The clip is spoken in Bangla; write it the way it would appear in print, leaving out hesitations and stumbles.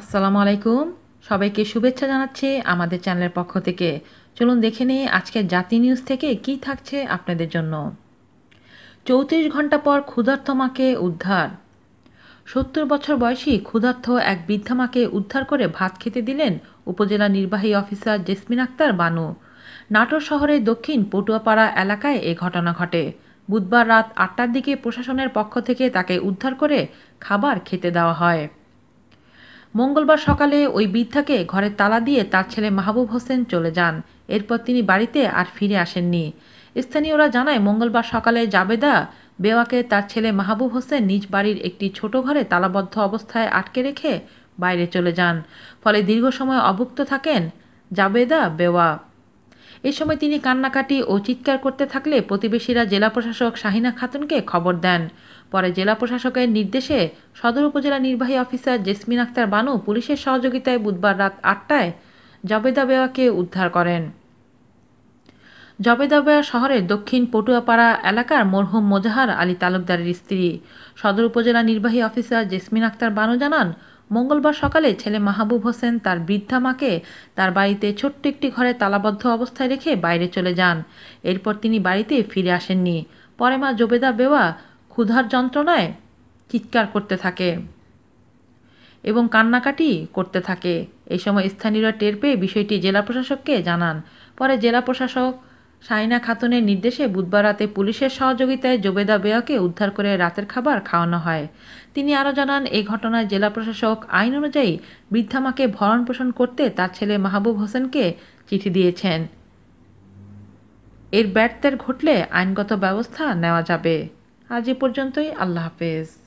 আসসালামু আলাইকুম সবাইকে শুভেচ্ছা জানাচ্ছি আমাদের চ্যানেলের পক্ষ থেকে চলুন দেখে নিই আজকে জাতি নিউজ থেকে কি থাকছে আপনাদের জন্য 34 ঘন্টা পর ক্ষুধার্ত মাকে উদ্ধার 70 বছর বয়সী ক্ষুধার্ত এক বৃদ্ধা মাকে উদ্ধার করে ভাত খেতে দিলেন উপজেলা নির্বাহী অফিসার জেসমিন আক্তার বানু নাটোর শহরের দক্ষিণ পটুয়াপাড়া এলাকায় এই ঘটনা ঘটে বুধবার রাত ৮টার দিকে প্রশাসনের পক্ষ থেকে তাকে উদ্ধার করে খাবার খেতে দেওয়া হয় মঙ্গলবার সকালে ওই বৃদ্ধাকে ঘরে তালা দিয়ে তার ছেলে মাহবুব হোসেন চলে যান এরপর তিনি বাড়িতে আর ফিরে আসেননি স্থানীয়রা জানায় মঙ্গলবার সকালে জবেদা বেওয়াকে তার ছেলে মাহবুব হোসেন নিজ বাড়ির একটি ছোট ঘরে তালাবদ্ধ অবস্থায় আটকে রেখে বাইরে চলে যান ফলে দীর্ঘ সময় অভুক্ত থাকেন জবেদা বেওয়া এই সময় তিনি কান্নাকাটি ও চিৎকার করতে থাকলে প্রতিবেশীরা জেলা প্রশাসক শাহিনা খাতুনকে খবর দেন পরে জেলা প্রশাসকের নির্দেশে সদর উপজেলা নির্বাহী অফিসার জেসমিন আক্তার বানু পুলিশের সহযোগিতায় বুধবার রাত ৮টায় জবেদা বেওয়াকে উদ্ধার করেন জবেদা বেওয়া শহরের দক্ষিণ পটুয়াপাড়া এলাকার মরহুম মোজাহার আলী তালুকদারের স্ত্রী সদর উপজেলা নির্বাহী অফিসার জেসমিন আক্তার বানু জানান মঙ্গলবার সকালে ছেলে মাহবুব হোসেন তার বৃদ্ধা মাকে তার বাড়িতে ছোট্ট একটি ঘরে তালাবদ্ধ অবস্থায় রেখে বাইরে চলে যান এরপর তিনি বাড়িতে ফিরে আসেননি পরে মা জবেদা বেওয়া ক্ষুধার যন্ত্রণায় চিৎকার করতে থাকে এবং কান্নাকাটি করতে থাকে এই সময় স্থানীয়রা টের পেয়ে বিষয়টি জেলা প্রশাসককে জানান পরে জেলা প্রশাসক শাহিনা খাতুনের নির্দেশে বুধবার রাতে পুলিশের সহযোগিতায় জবেদা বেওয়াকে উদ্ধার করে রাতের খাবার খাওয়ানো হয় তিনি আরও জানান এই ঘটনায় জেলা প্রশাসক আইন অনুযায়ী বৃদ্ধা মাকে ভরণপোষণ করতে তার ছেলে মাহবুব হোসেনকে চিঠি দিয়েছেন এর ব্যত্যয় ঘটলে আইনগত ব্যবস্থা নেওয়া যাবে আজ এ পর্যন্তই আল্লাহ হাফেজ।